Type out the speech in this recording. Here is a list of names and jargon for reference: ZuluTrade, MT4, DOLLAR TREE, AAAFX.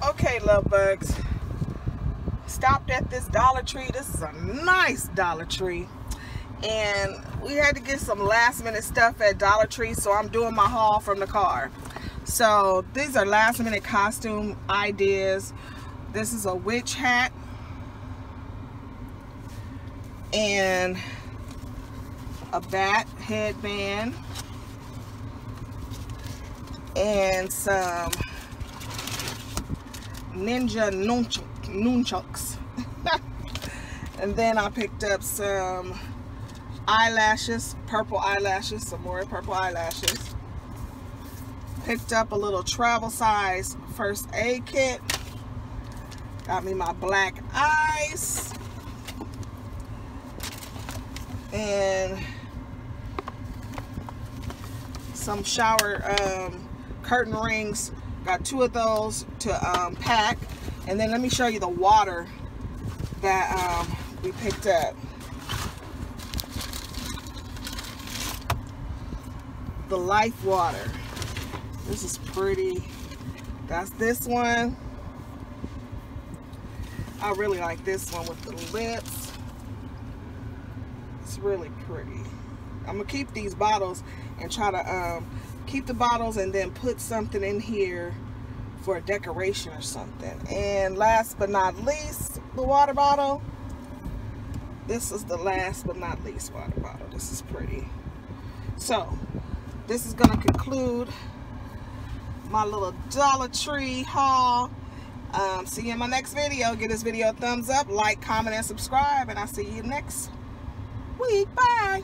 Okay, love bugs, stopped at this Dollar Tree. This is a nice Dollar Tree, and we had to get some last minute stuff at Dollar Tree, so I'm doing my haul from the car. So these are last minute costume ideas. This is a witch hat, and a bat headband, and some ninja nunchucks. And then I picked up some eyelashes, purple eyelashes, some more purple eyelashes. Picked up a little travel size first aid kit. Got me my black eyes. And some shower curtain rings. Got two of those to pack. And then let me show you the water that we picked up. The Life water. This is pretty. That's this one. I really like this one with the lips. It's really pretty. I'm gonna keep these bottles and try to keep the bottles and then put something in here for a decoration or something. And last but not least, the water bottle. This is the last but not least water bottle. This is pretty. So this is gonna conclude my little Dollar Tree haul. See you in my next video. Give this video a thumbs up, like, comment, and subscribe, and I'll see you next week. Bye.